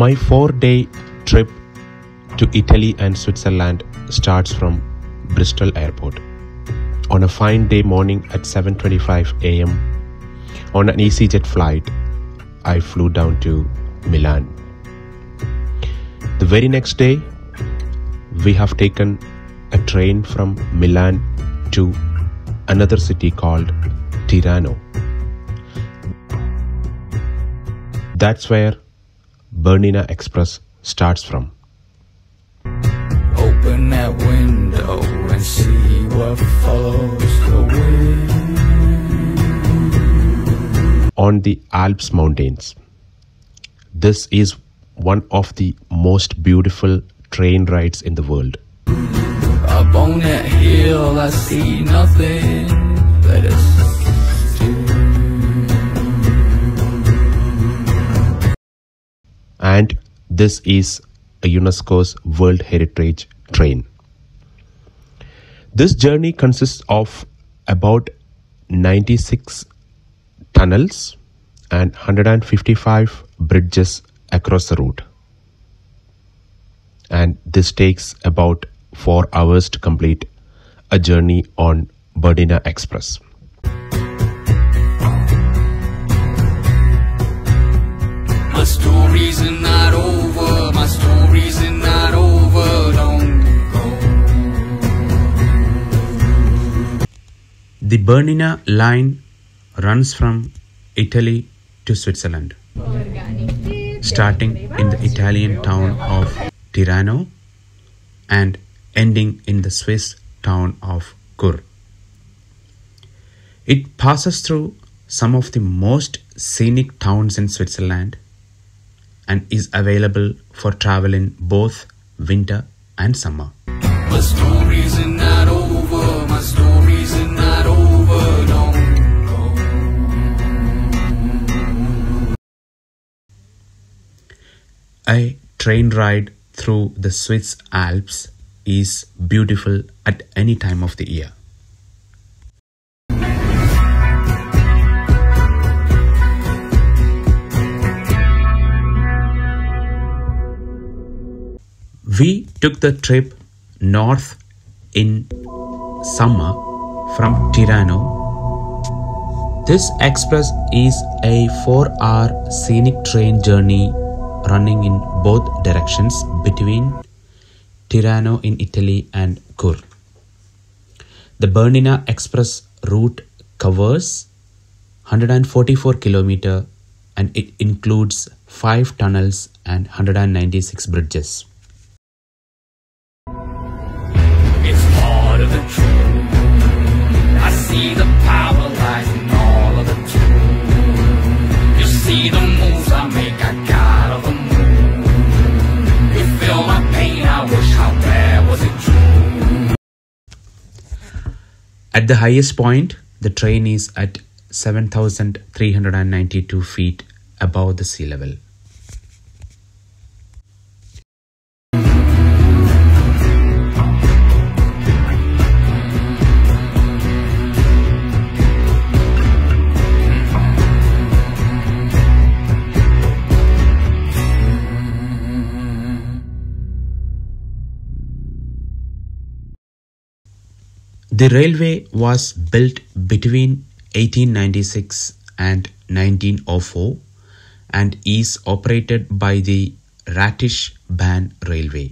My 4-day trip to Italy and Switzerland starts from Bristol Airport on a fine day morning at 7:25 a.m. On an EasyJet flight, I flew down to Milan. The very next day, we have taken a train from Milan to another city called Tirano. That's where Bernina Express starts from. Open that window and see what follows the wind. On the Alps Mountains. This is one of the most beautiful train rides in the world. Up on that hill I see nothing but a stream. And this is a UNESCO's World Heritage train. This journey consists of about 96 tunnels and 155 bridges across the route, and this takes about 4 hours to complete a journey on Bernina Express. My stories are not over, my stories are not over, don't go. The Bernina Line runs from Italy to Switzerland, starting in the Italian town of Tirano and ending in the Swiss town of Chur. It passes through some of the most scenic towns in Switzerland and is available for travel in both winter and summer. My stories are not over, my stories are not over, don't go. A train ride through the Swiss Alps is beautiful at any time of the year. We took the trip north in summer from Tirano. This express is a 4-hour scenic train journey running in both directions between Tirano in Italy and Chur. The Bernina Express route covers 144 km and it includes 5 tunnels and 196 bridges. It's part of the truth. I see the power lies in all of the truth. You see the moves I make, I got of them. At the highest point, the train is at 7,392 feet above the sea level. The railway was built between 1896 and 1904 and is operated by the Rhaetian Railway.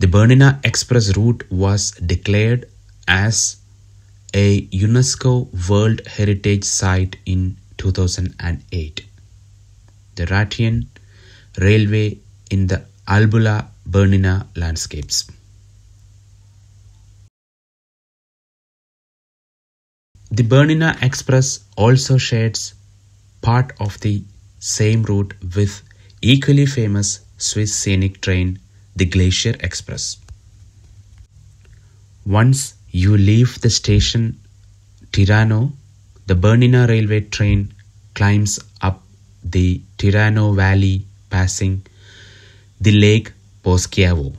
The Bernina Express route was declared as a UNESCO World Heritage Site in 2008. The Rhaetian Railway in the Albula-Bernina landscapes. The Bernina Express also shares part of the same route with equally famous Swiss scenic train, the Glacier Express. Once you leave the station Tirano, the Bernina railway train climbs up the Tirano Valley, passing the Lake Poschiavo.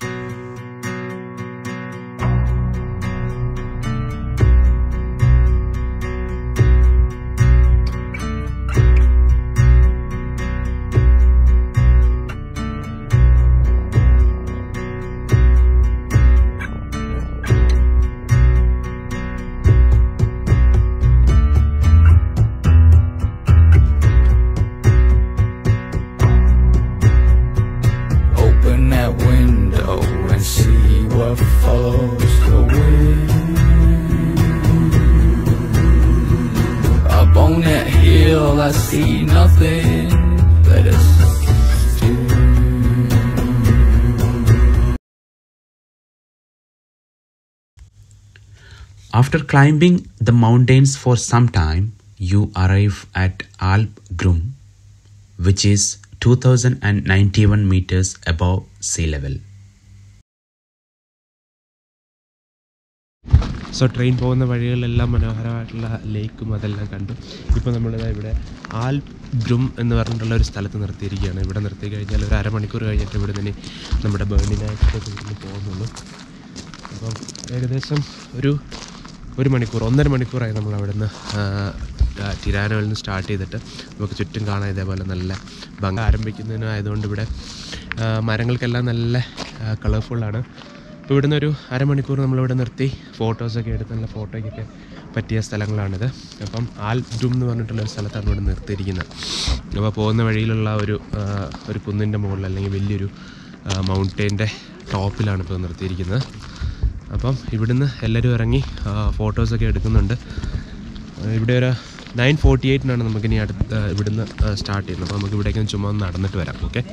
I see nothing but a storm. After climbing the mountains for some time, you arrive at Alp Grüm, which is 2,091 meters above sea level. So train പോകുന്ന വഴികളെല്ലാം മനോഹരമായിട്ടുള്ള ലേക്കും അതെല്ലാം കണ്ടു. ഇപ്പോൾ നമ്മൾ ഇവിടെ ആൽപ് groom എന്ന് പറഞ്ഞിട്ടുള്ള ഒരു സ്ഥലത്ത് നിർത്തിയിരിക്കുകയാണ്. ഇവിടെ നിർത്തി കഴിഞ്ഞാൽ ഒരു അരമണിക്കൂർ കഴിഞ്ഞിട്ട് ഇവിടെ നിന്ന് നമ്മുടെ ബെർണിന എക്സ്പ്രസ്സിൽ പോകുന്നുള്ളൂ. അപ്പം ഏകദേശം ഒന്നര മണിക്കൂറായി നമ്മൾ അവിടെ നിന്ന് ടിരാനോയിൽ നിന്ന് സ്റ്റാർട്ട് ചെയ്തിട്ട് നമുക്ക് ചുറ്റും കാണാൻ ഇതേപോലെ നല്ല ഭംഗി. ആരംഭിക്കുന്നതിനായതുകൊണ്ട് ഇവിടെ മരങ്ങൾക്കെല്ലാം നല്ല കളർഫുള്ളാണ്. അപ്പോൾ ഇവിടെ നിന്നൊരു അരമണിക്കൂർ നമ്മളിവിടെ നിർത്തി ഫോട്ടോസൊക്കെ എടുത്ത് നല്ല ഫോട്ടോയ്ക്കൊക്കെ പറ്റിയ സ്ഥലങ്ങളാണിത്. അപ്പം ആൽപ് ഗ്രൂം എന്ന് പറഞ്ഞിട്ടുള്ളൊരു സ്ഥലത്താണ് ഇവിടെ നിർത്തിയിരിക്കുന്നത്. അപ്പോൾ പോകുന്ന വഴിയിലുള്ള ഒരു കുന്നിൻ്റെ മുകളിൽ അല്ലെങ്കിൽ വലിയൊരു മൗണ്ടൈൻ്റെ ടോപ്പിലാണ് ഇപ്പോൾ നിർത്തിയിരിക്കുന്നത്. അപ്പം ഇവിടുന്ന് എല്ലാവരും ഇറങ്ങി ഫോട്ടോസൊക്കെ എടുക്കുന്നുണ്ട്. ഇവിടെ ഒരു 9:48-നാണ് നമുക്കിനി അടുത്ത് ഇവിടുന്ന് സ്റ്റാർട്ട് ചെയ്യുന്നത്. അപ്പോൾ നമുക്ക് ഇവിടേക്ക് ചുമ്മാ ഒന്ന് നടന്നിട്ട് വരാം. Okay,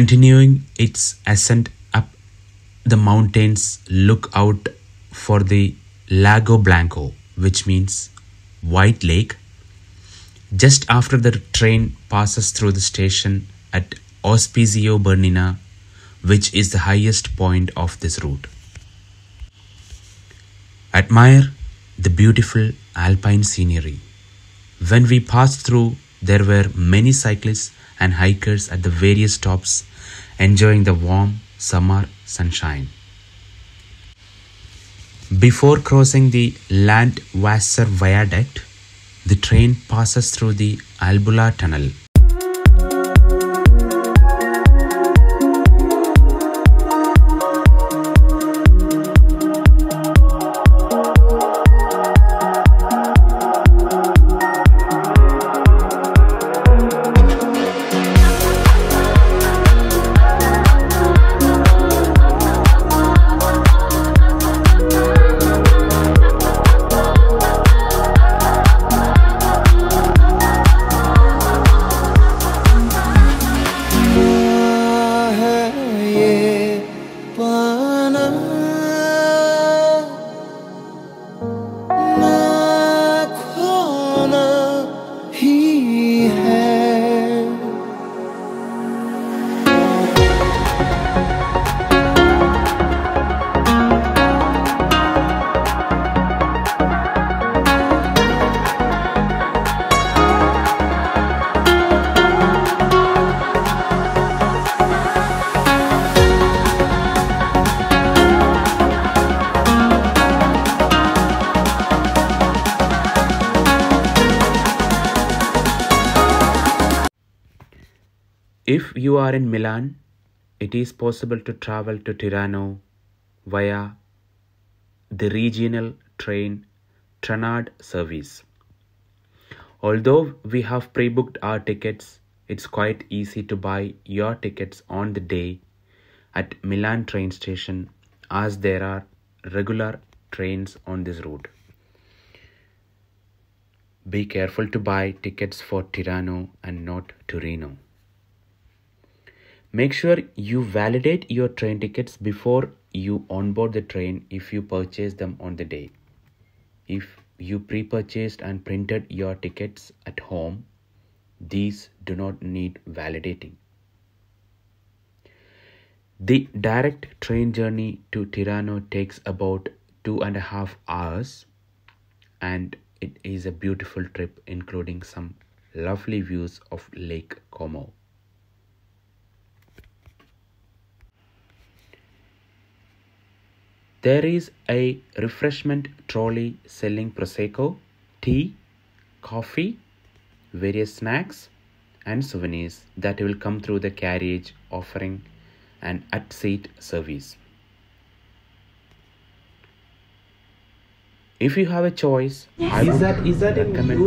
continuing its ascent up the mountains, look out for the Lago Blanco, which means White Lake, just after the train passes through the station at Ospizio Bernina, which is the highest point of this route. Admire the beautiful alpine scenery. When we passed through, there were many cyclists and hikers at the various stops, enjoying the warm summer sunshine. Before crossing the Landwasser Viaduct, the train passes through the Albula Tunnel. If you are in Milan, it is possible to travel to Tirano via the regional train Trenord service. Although we have pre-booked our tickets, it's quite easy to buy your tickets on the day at Milan train station, as there are regular trains on this route. Be careful to buy tickets for Tirano and not Torino. Make sure you validate your train tickets before you onboard the train if you purchase them on the day. If you pre-purchased and printed your tickets at home, these do not need validating. The direct train journey to Tirano takes about 2.5 hours, and it is a beautiful trip including some lovely views of Lake Como. There is a refreshment trolley selling Prosecco, tea, coffee, various snacks and souvenirs that will come through the carriage, offering an at-seat service. If you have a choice, I would recommend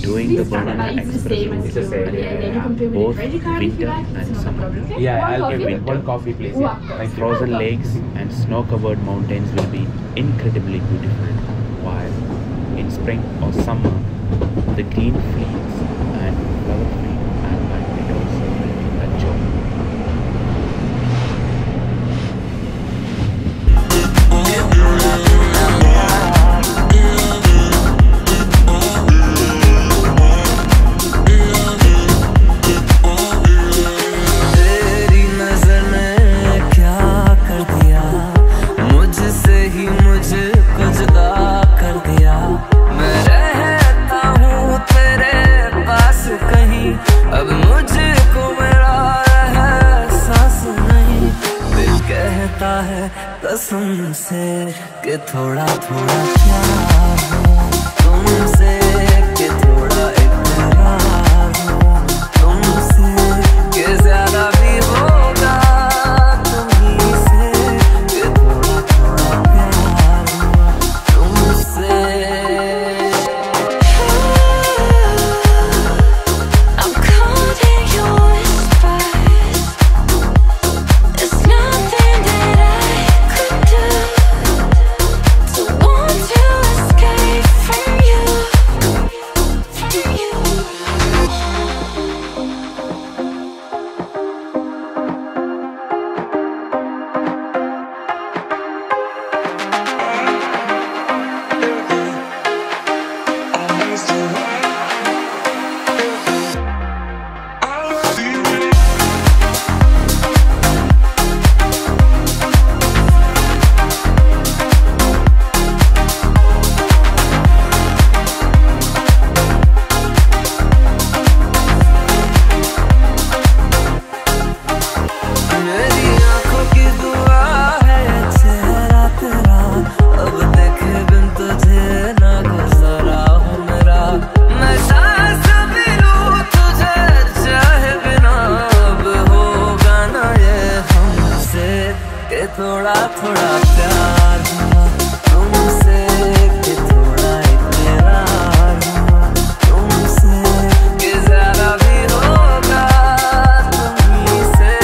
doing the Bernina Express route, both winter and summer. I'll get winter. One coffee, please. Frozen lakes and snow-covered mountains will be incredibly beautiful, while in spring or summer, the green fields and flower-free alpine meadows will be a joy. कसम से कि थोड़ा थोड़ा प्यार हो तुमसे कि थोड़ा इकरार हो तुमसे कि ज्यादा भी होगा तुम्हीं से कि थोड़ा थोड़ा प्यार हो तुमसे. I'm caught in your space. It's nothing that थोड़ा थोड़ा प्यार हुआ तुमसे कि थोड़ा इकरार हुआ तुमसे कि ज़रा भी होगा तुम्हीं से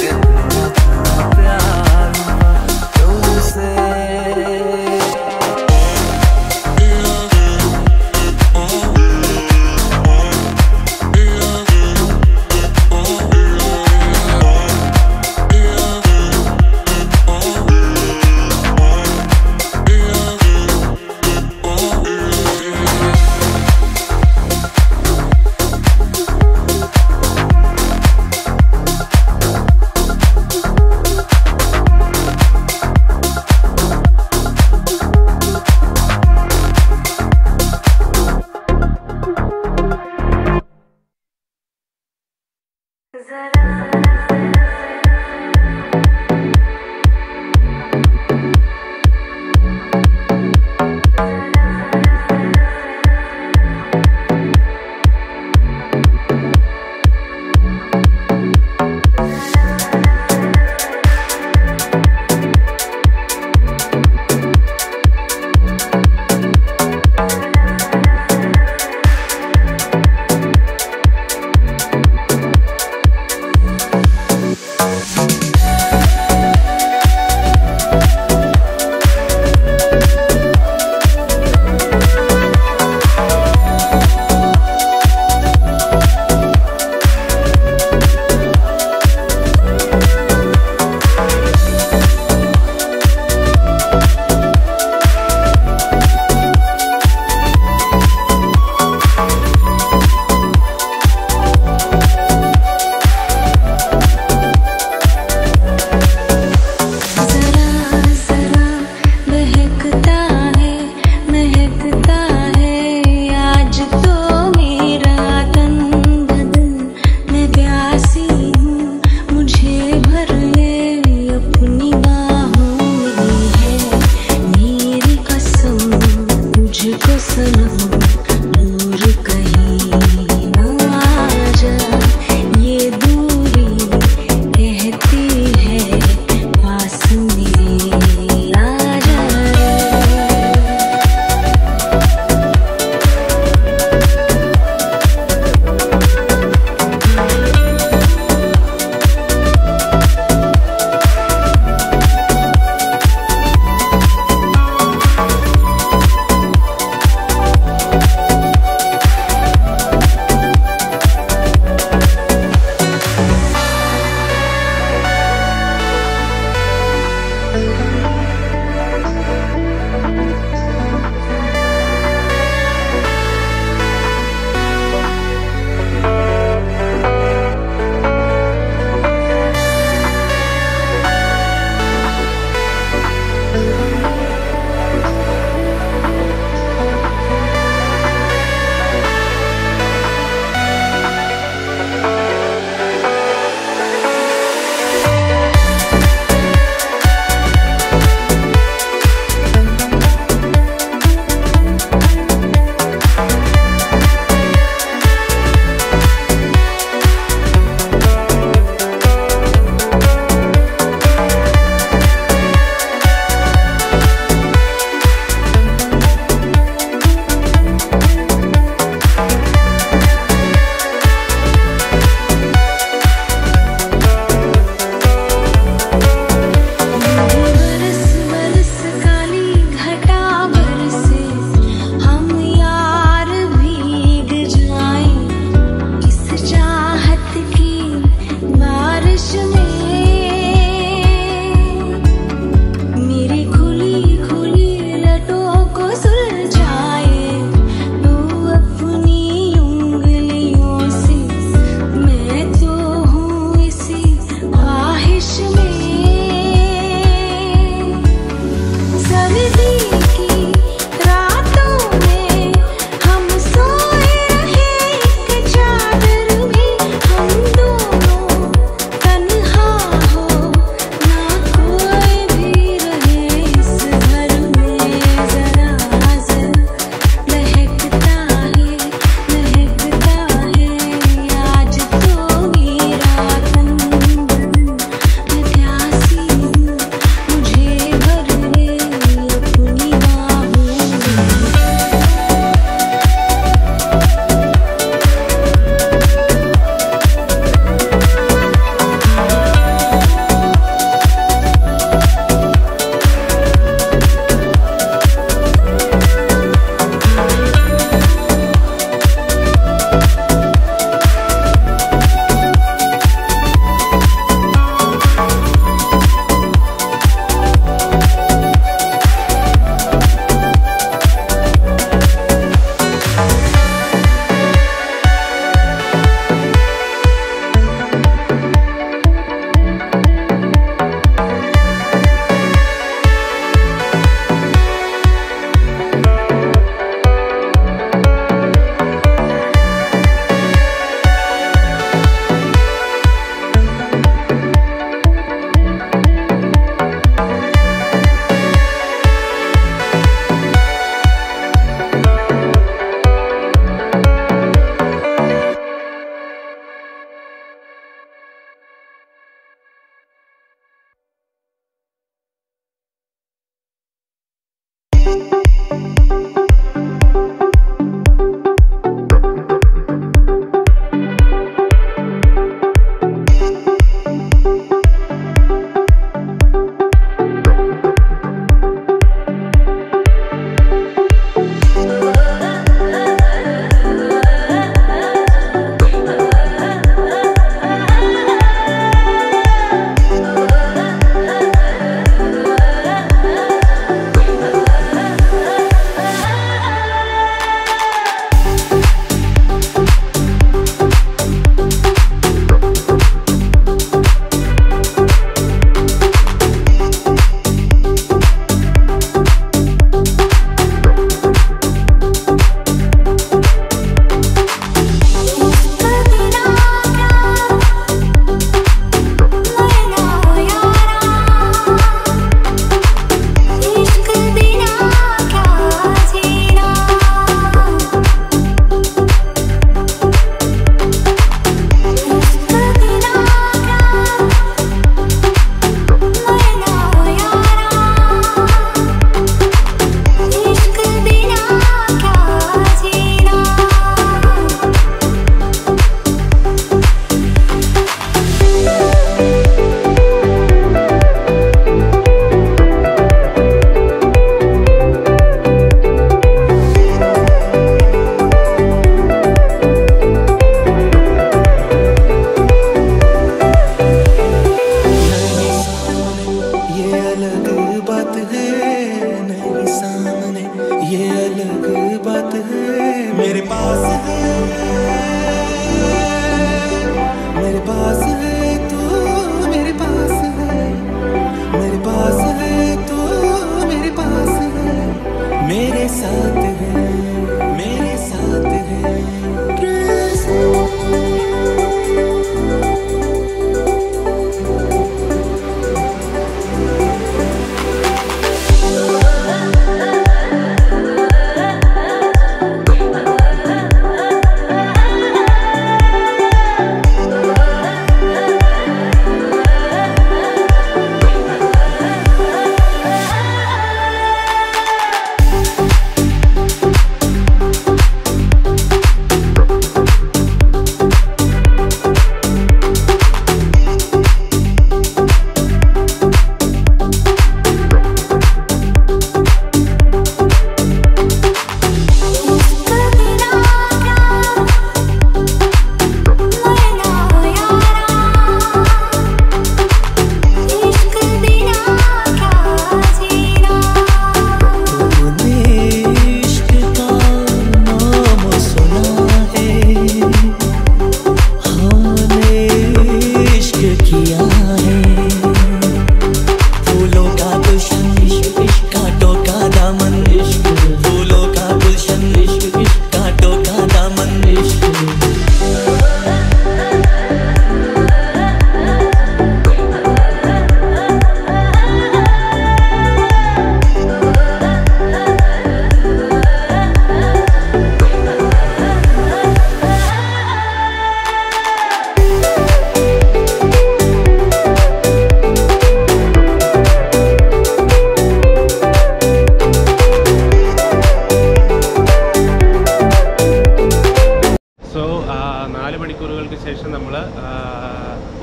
कि थोड़ा थोड़ा प्यार हुआ तुमसे.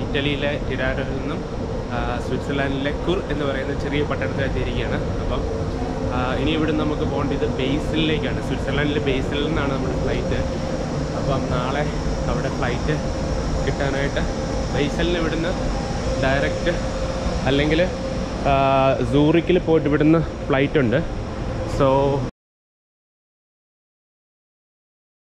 ഇറ്റലിയിലെ ടിരാനോയിൽ നിന്നും സ്വിറ്റ്സർലാൻഡിലെ കുർ എന്ന് പറയുന്ന ചെറിയ പട്ടണത്തിലെത്തിയിരിക്കുകയാണ്. അപ്പം ഇനി ഇവിടെ നമുക്ക് പോകേണ്ടത് ബേസിലേക്കാണ്. സ്വിറ്റ്സർലാൻഡിലെ ബേസിൽ നിന്നാണ് നമ്മുടെ ഫ്ലൈറ്റ്. അപ്പം നാളെ അവിടെ ഫ്ലൈറ്റ് കിട്ടാനായിട്ട് ബേസിലിന് ഇവിടുന്ന് ഡയറക്റ്റ് അല്ലെങ്കിൽ സൂറിക്കിൽ പോയിട്ട് ഇവിടുന്ന് ഫ്ലൈറ്റ് ഉണ്ട്. സോ